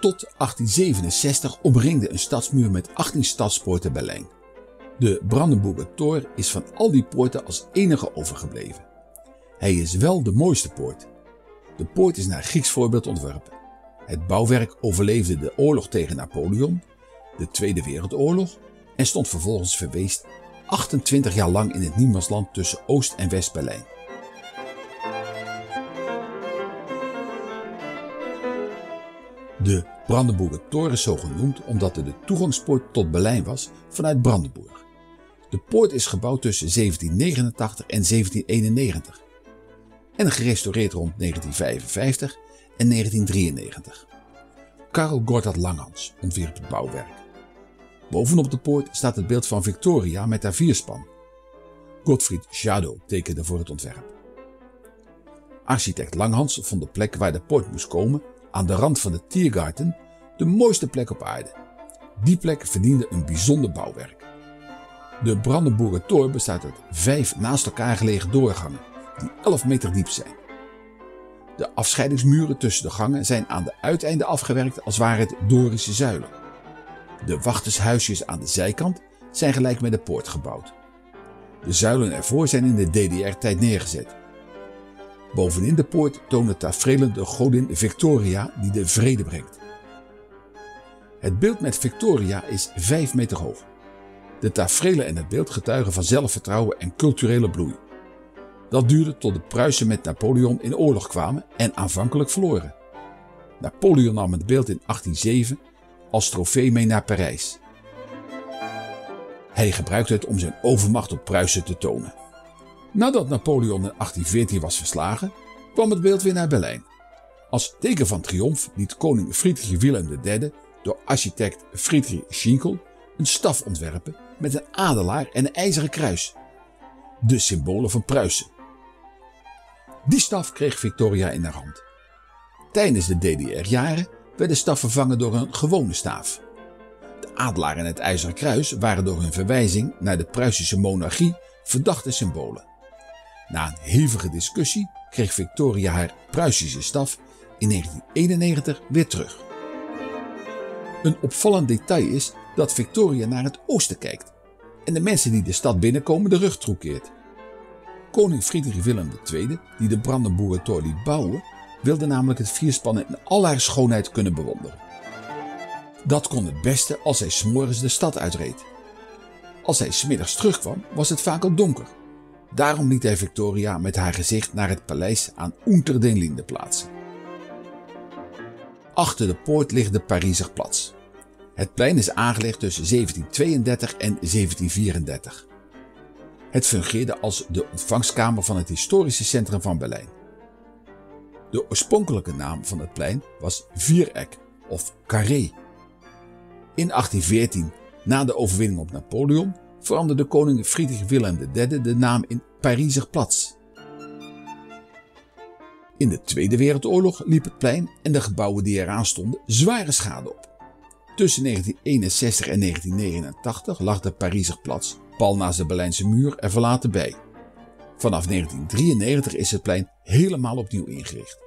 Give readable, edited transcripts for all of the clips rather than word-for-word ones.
Tot 1867 omringde een stadsmuur met 18 stadspoorten Berlijn. De Brandenburger Tor is van al die poorten als enige overgebleven. Hij is wel de mooiste poort. De poort is naar Grieks voorbeeld ontworpen. Het bouwwerk overleefde de oorlog tegen Napoleon, de Tweede Wereldoorlog, en stond vervolgens verweest 28 jaar lang in het niemandsland tussen Oost- en West-Berlijn. De Brandenburger Tor is zo genoemd omdat het de toegangspoort tot Berlijn was vanuit Brandenburg. De poort is gebouwd tussen 1789 en 1791 en gerestaureerd rond 1955 en 1993. Karl Gotthard Langhans ontwierp het bouwwerk. Bovenop de poort staat het beeld van Victoria met haar vierspan. Gottfried Schadow tekende voor het ontwerp. Architect Langhans vond de plek waar de poort moest komen, aan de rand van de Tiergarten, de mooiste plek op aarde. Die plek verdiende een bijzonder bouwwerk. De Brandenburger Tor bestaat uit 5 naast elkaar gelegen doorgangen, die 11 meter diep zijn. De afscheidingsmuren tussen de gangen zijn aan de uiteinden afgewerkt als waren het Dorische zuilen. De wachtershuisjes aan de zijkant zijn gelijk met de poort gebouwd. De zuilen ervoor zijn in de DDR-tijd neergezet. Bovenin de poort toonde tafereelen de godin Victoria die de vrede brengt. Het beeld met Victoria is 5 meter hoog. De tafereelen en het beeld getuigen van zelfvertrouwen en culturele bloei. Dat duurde tot de Pruisen met Napoleon in oorlog kwamen en aanvankelijk verloren. Napoleon nam het beeld in 1807 als trofee mee naar Parijs. Hij gebruikte het om zijn overmacht op Pruisen te tonen. Nadat Napoleon in 1814 was verslagen, kwam het beeld weer naar Berlijn. Als teken van triomf liet koning Friedrich Willem III door architect Friedrich Schinkel een staf ontwerpen met een adelaar en een ijzeren kruis. De symbolen van Pruisen. Die staf kreeg Victoria in haar hand. Tijdens de DDR-jaren werd de staf vervangen door een gewone staaf. De adelaar en het ijzeren kruis waren door hun verwijzing naar de Pruisische monarchie verdachte symbolen. Na een hevige discussie kreeg Victoria haar Pruisische staf in 1991 weer terug. Een opvallend detail is dat Victoria naar het oosten kijkt en de mensen die de stad binnenkomen de rug toekeert. Koning Friedrich Willem II, die de Brandenburger Tor liet bouwen, wilde namelijk het vierspannen in al haar schoonheid kunnen bewonderen. Dat kon het beste als hij 's morgens de stad uitreed. Als hij 's middags terugkwam, was het vaak al donker. Daarom liet hij Victoria met haar gezicht naar het paleis aan Unter den Linden plaatsen. Achter de poort ligt de Pariser Platz. Het plein is aangelegd tussen 1732 en 1734. Het fungeerde als de ontvangstkamer van het historische centrum van Berlijn. De oorspronkelijke naam van het plein was Viereck of Carré. In 1814, na de overwinning op Napoleon, veranderde koning Friedrich Wilhelm III de naam in Pariser Platz. In de Tweede Wereldoorlog liep het plein en de gebouwen die eraan stonden zware schade op. Tussen 1961 en 1989 lag de Pariser Platz, pal naast de Berlijnse muur, er verlaten bij. Vanaf 1993 is het plein helemaal opnieuw ingericht.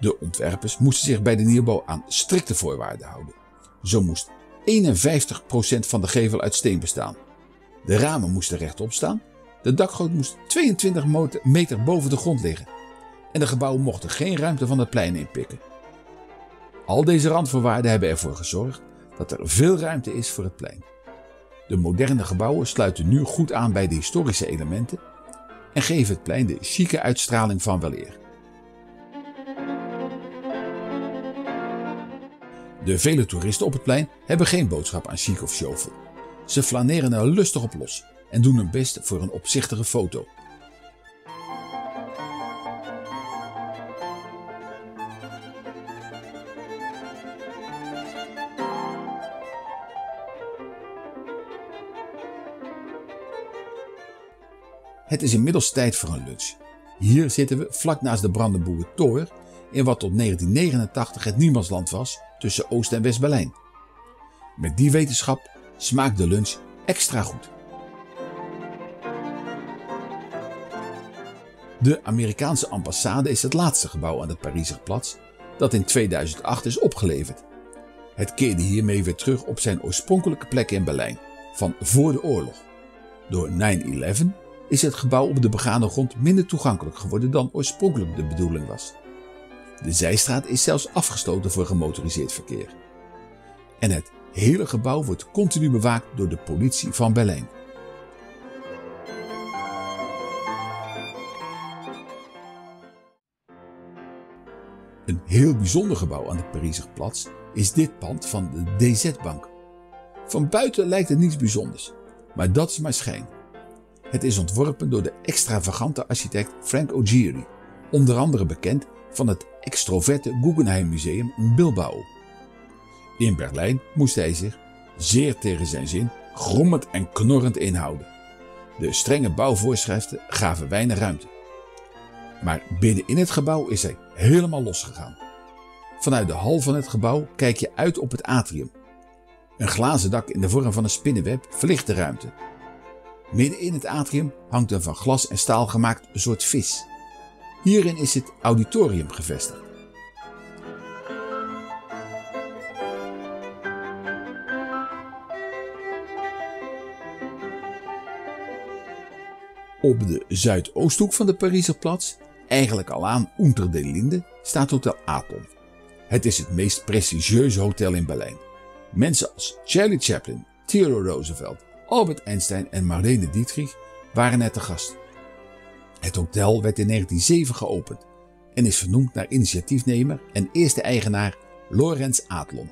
De ontwerpers moesten zich bij de nieuwbouw aan strikte voorwaarden houden. Zo moest 51% van de gevel uit steen bestaan. De ramen moesten rechtop staan, de dakgoot moest 22 meter boven de grond liggen en de gebouwen mochten geen ruimte van het plein inpikken. Al deze randvoorwaarden hebben ervoor gezorgd dat er veel ruimte is voor het plein. De moderne gebouwen sluiten nu goed aan bij de historische elementen en geven het plein de chique uitstraling van weleer. De vele toeristen op het plein hebben geen boodschap aan chic of show. Ze flaneren er lustig op los en doen hun best voor een opzichtige foto. Het is inmiddels tijd voor een lunch. Hier zitten we vlak naast de Brandenburger Tor in wat tot 1989 het niemandsland was tussen Oost- en West-Berlijn. Met die wetenschap smaakt de lunch extra goed. De Amerikaanse ambassade is het laatste gebouw aan het Pariser Platz dat in 2008 is opgeleverd. Het keerde hiermee weer terug op zijn oorspronkelijke plek in Berlijn, van voor de oorlog. Door 9-11 is het gebouw op de begane grond minder toegankelijk geworden dan oorspronkelijk de bedoeling was. De zijstraat is zelfs afgesloten voor gemotoriseerd verkeer. En het hele gebouw wordt continu bewaakt door de politie van Berlijn. Een heel bijzonder gebouw aan de Pariser Platz is dit pand van de DZ-bank. Van buiten lijkt het niets bijzonders, maar dat is maar schijn. Het is ontworpen door de extravagante architect Frank O. Gehry, onder andere bekend van het extroverte Guggenheim Museum in Bilbao. In Berlijn moest hij zich, zeer tegen zijn zin, grommend en knorrend inhouden. De strenge bouwvoorschriften gaven weinig ruimte. Maar binnenin het gebouw is hij helemaal losgegaan. Vanuit de hal van het gebouw kijk je uit op het atrium. Een glazen dak in de vorm van een spinnenweb verlicht de ruimte. Midden in het atrium hangt een van glas en staal gemaakt soort vis. Hierin is het auditorium gevestigd. Op de zuidoosthoek van de Pariser Platz, eigenlijk al aan Unter den Linden, staat Hotel Adlon. Het is het meest prestigieuze hotel in Berlijn. Mensen als Charlie Chaplin, Theodore Roosevelt, Albert Einstein en Marlene Dietrich waren er te gast. Het hotel werd in 1907 geopend en is vernoemd naar initiatiefnemer en eerste eigenaar Lorenz Adlon.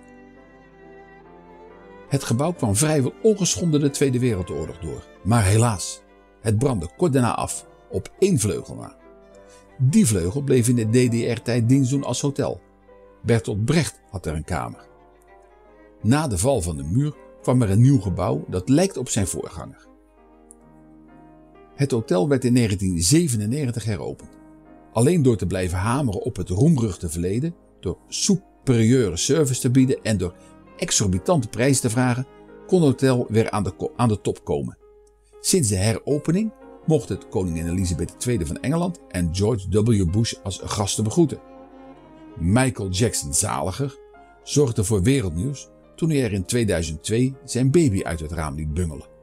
Het gebouw kwam vrijwel ongeschonden de Tweede Wereldoorlog door, maar helaas, het brandde kort daarna af, op één vleugel na. Die vleugel bleef in de DDR-tijd dienst doen als hotel. Bertolt Brecht had er een kamer. Na de val van de muur kwam er een nieuw gebouw dat lijkt op zijn voorganger. Het hotel werd in 1997 heropend. Alleen door te blijven hameren op het roemruchte verleden, door superieure service te bieden en door exorbitante prijzen te vragen, kon het hotel weer aan de top komen. Sinds de heropening mocht het koningin Elisabeth II van Engeland en George W. Bush als gasten begroeten. Michael Jackson, zaliger, zorgde voor wereldnieuws toen hij er in 2002 zijn baby uit het raam liet bungelen.